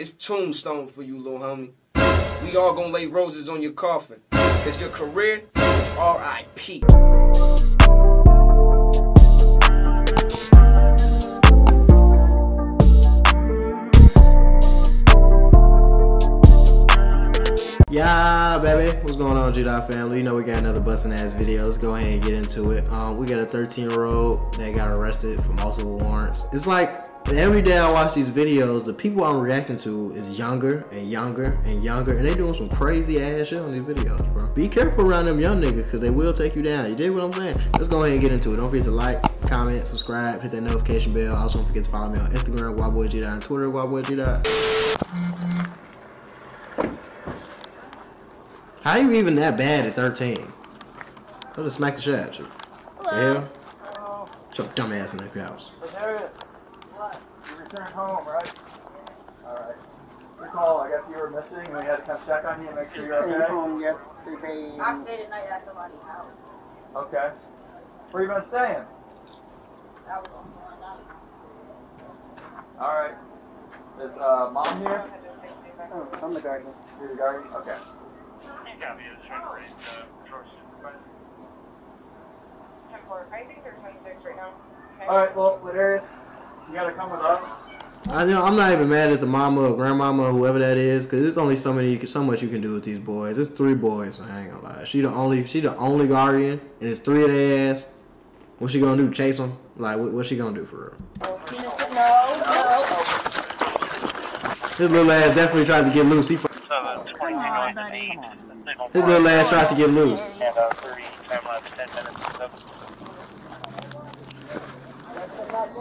It's tombstone for you, little homie. We all gonna lay roses on your coffin. It's your career, it's R.I.P. Yeah, baby, what's going on, Gdot family? You know we got another busting ass video. Let's go ahead and get into it. We got a 13-year-old that got arrested for multiple warrants. It's like every day I watch these videos, the people I'm reacting to is younger and younger and younger, and they doing some crazy ass shit on these videos, bro. Be careful around them young niggas, cause they will take you down. You dig what I'm saying? Let's go ahead and get into it. Don't forget to like, comment, subscribe, hit that notification bell. Also, don't forget to follow me on Instagram, Guap Boy Gdot, and Twitter, Guap Boy Gdot. How you even that bad at 13? I'll just smack the shit out of you. Hello. Yeah? Hello. Get your dumb ass in that house. What? You returned home, right? Alright. Recall, I guess you were missing and we had to come check on you and make sure you're okay? I came home yesterday. I stayed at night at somebody's house. Okay. Where you been staying? That was on the night. Alright. Is mom here? Oh, I'm the guardian. You're the guardian? Okay. I think they're 26 right now. Okay. Alright, well, Ladarius, you gotta come with us. I know, I'm not even mad at the mama or grandmama or whoever that is, because there's only so much you can do with these boys. It's three boys, so I ain't gonna lie. She the only guardian, and it's three of their ass. What's she gonna do? Chase them? Like, what's she gonna do for real? No. This little ass definitely tried to get loose. His little ass tried to get loose.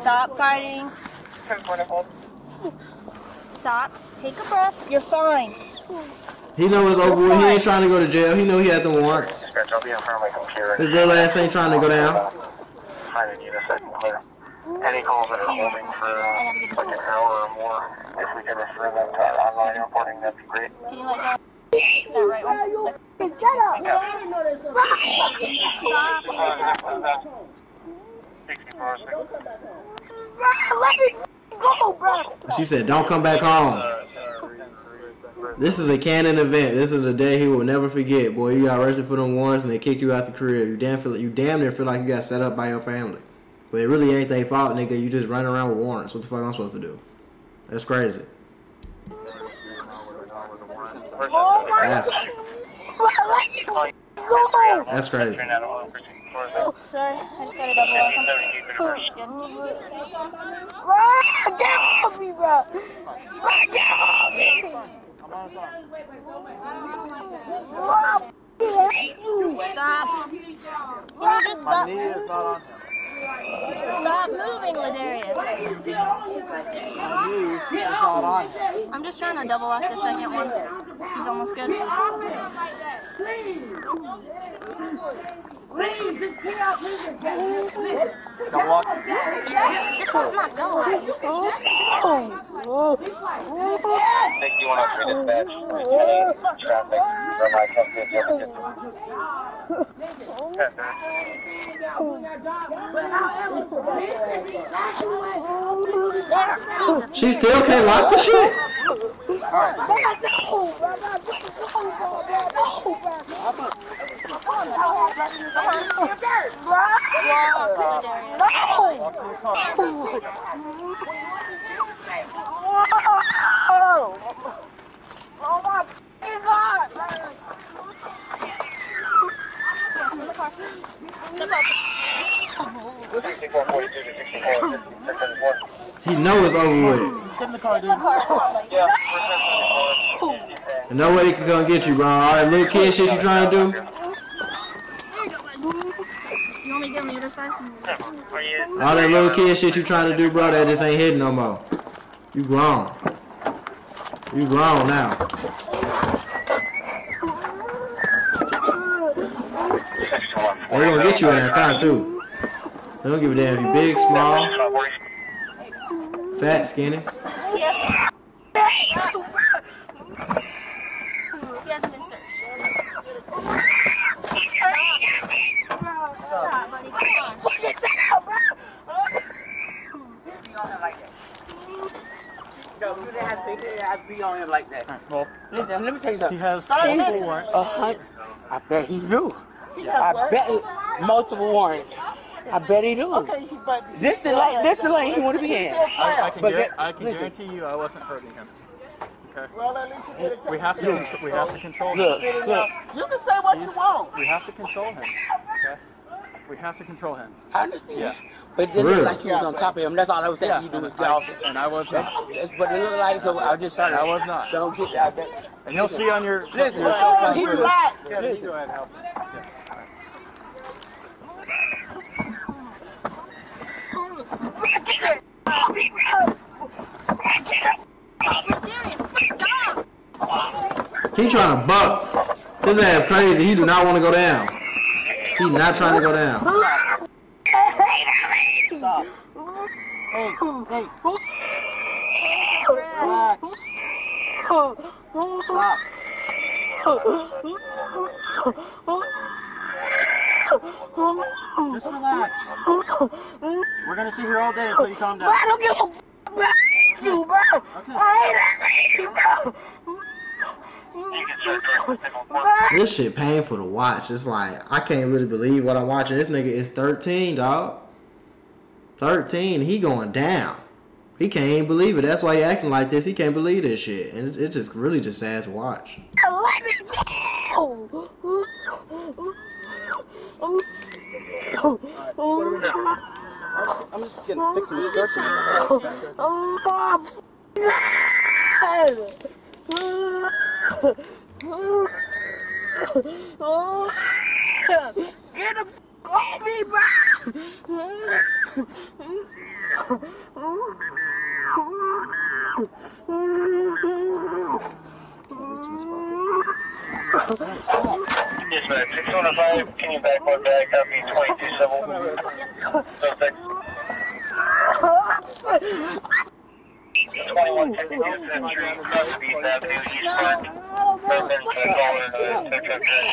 Stop fighting. Stop. Take a breath. You're fine. He know it's over with. He ain't trying to go to jail. He know he had the warrants. His little ass ain't trying to go down. Any calls that are holding for like an hour or more, if we can refer them to our online reporting, that'd be great. Can you let go? Right. Get up! Let me go, bro. She said, "Don't come back home." This is a canon event. This is a day he will never forget. Boy, you got arrested for them warrants and they kicked you out the crib. You damn near feel like you got set up by your family, but it really ain't their fault, nigga. You just run around with warrants. What the fuck am I supposed to do? That's crazy. That's crazy. Oh, sorry. I just got Stop moving, Ladarius. I'm just trying to double lock the second one. He's almost good. Please, just get out, please. Don't walk. This one's not going. Oh. Thank you, 103 dispatch. Traffic from my company. She still can't lock the shit? Alright. He knows it's over with. Get in the car, dude. Nobody can come get you, bro. All that little kid shit you trying to do. You want me to get on the other side? All that little kid shit you trying to do, bro, that just ain't hitting no more. You grown. You grown now. They're gonna get you in that car too. They don't give a damn if you big, small, fat, skinny. be on him like that. Well, listen, let me tell you something. He has multiple warrants. I bet he do. Multiple warrants. I bet he do. Okay, but this the lane. This the lane he want to be in. I can guarantee you, I wasn't hurting him. Okay. Well, at least you did. We have to control him. Look, you can say what you want. We have to control him. Okay. We have to control him. I understand. Yeah. But it looked like he was on top of him. That's all I was saying. You do is get off it. And I was not. But it looked like, so I just started. I was not. So get that. And you'll see on your. Listen, he relaxed. Yeah, go ahead and help. He trying to buck. His ass crazy. He do not want to go down. He not trying to go down. Stop. Hey. Stop. Just relax. We're gonna sit here all day until you calm down. I don't give a f***, bro. You, bro. Okay. This shit painful to watch. It's like, I can't really believe what I'm watching. This nigga is 13, dog. 13, he going down. He can't believe it. That's why he acting like this. He can't believe this shit. And it's just really just sad to watch. I'm just getting fixed and searching. Get the f off me, bro. Yes, 615 came back one bag, got me 22-7. Suspect 2152 Fifth Street, Southeast Avenue, East Front. Suspect caller, pickup truck.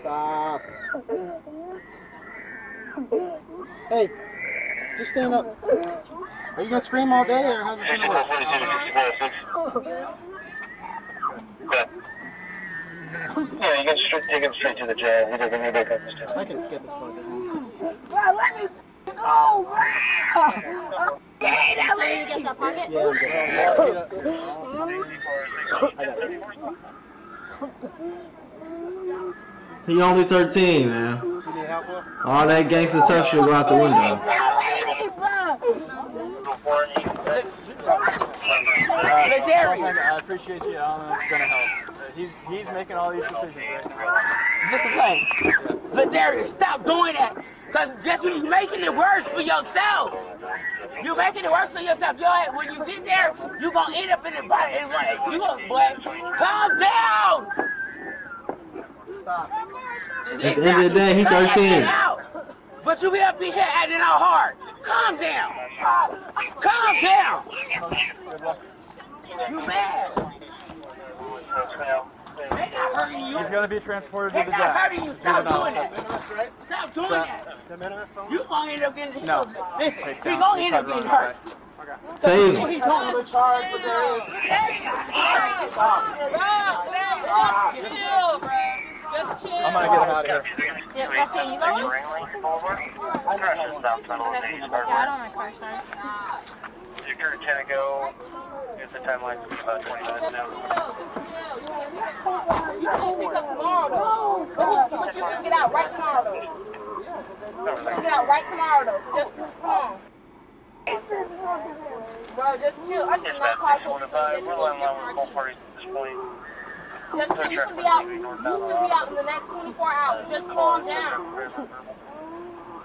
Stop. Hey, just stand up. Are you gonna scream all day, or how's it gonna work? Yeah, you can take him straight to the jail. He doesn't need to come this time. I can get this part. Let me go! He only 13, man. All that gangster tough shit go out the window. I appreciate you. I don't know if it's gonna help. He's making all these decisions right now. Listen, play. Ladarius, stop doing that. Cause guess what? You're making it worse for yourself. You're making it worse for yourself. Joe, when you get there, you're gonna end up in the body. You gonna, boy, calm down. Stop. At the end of the day, he's 13. But you be up in here acting all hard. Calm down. Calm down. You mad. He's going to be transported to the jail. Hurting you. Stop doing that. Stop doing that. You're going to end up getting hurt. No. Listen, he's going to end up getting hurt. Tase him. I'm going to get him out of here. Yeah, I see you going? You're going to go. It's the timeline for about 20 minutes now. You can't pick up tomorrow, though. But you can get out right tomorrow, though. You can get out right tomorrow, though. Just come on. Bro, just chill. I just not call police. We're online with both parties at this point. Just, you can be out. You can be out in the next 24 hours. Just calm down.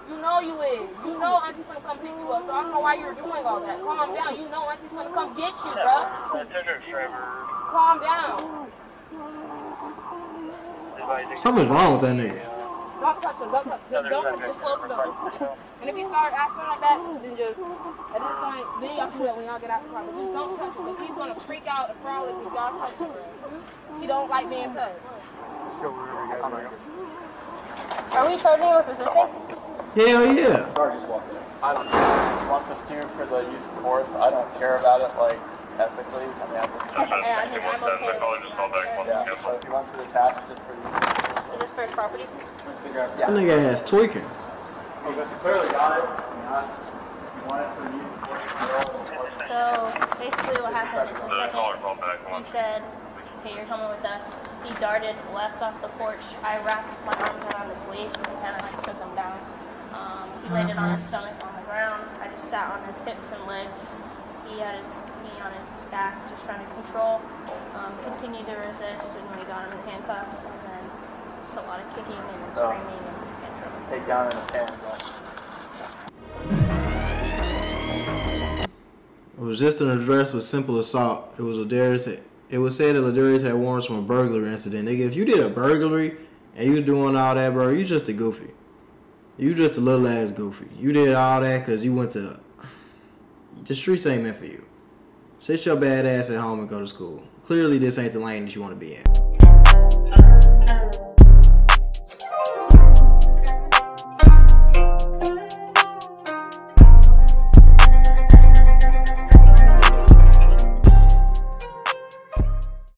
You know you is. You know Auntie's gonna come pick you up. So I don't know why you're doing all that. Calm down. You know Auntie's gonna come get you, bro. Calm down. Something's wrong with that nigga. Don't touch him. Don't touch him. Don't touch him. Just close the door. And if he starts acting like that, then just at this point, then y'all should when y'all get out the car. Just don't touch him. But he's gonna freak out and frown if y'all touch him, bro. He don't like being touched. Let's go wherever you guys are. Are we charging with resisting? Hell yeah. Sorry, just walked in. I don't know if he wants us to for the use of force. I don't care about it, like, ethically. I mean, I'm okay with it. Yeah, so if he wants to attach just for use of force. Is this for his property? Yeah. That nigga has tweaking. Oh, but clearly got it. You want it for use of force. So, basically what happened is he said, hey, you're coming with us. He darted left off the porch. I wrapped my arms around his waist and kind of like took him down. He landed on his stomach on the ground. I just sat on his hips and legs. He had his knee on his back, just trying to control. Continued to resist, and we got him in handcuffs, and then just a lot of kicking and screaming and tantrum. Take down in the pan. It was just an address with simple assault. It was Ladarius. It was said that Ladarius had warrants from a burglary incident. Nigga, if you did a burglary and you doing all that, bro, you just a goofy. You just a little ass goofy. You did all that because you went to... The streets ain't meant for you. Sit your bad ass at home and go to school. Clearly, this ain't the lane that you want to be in.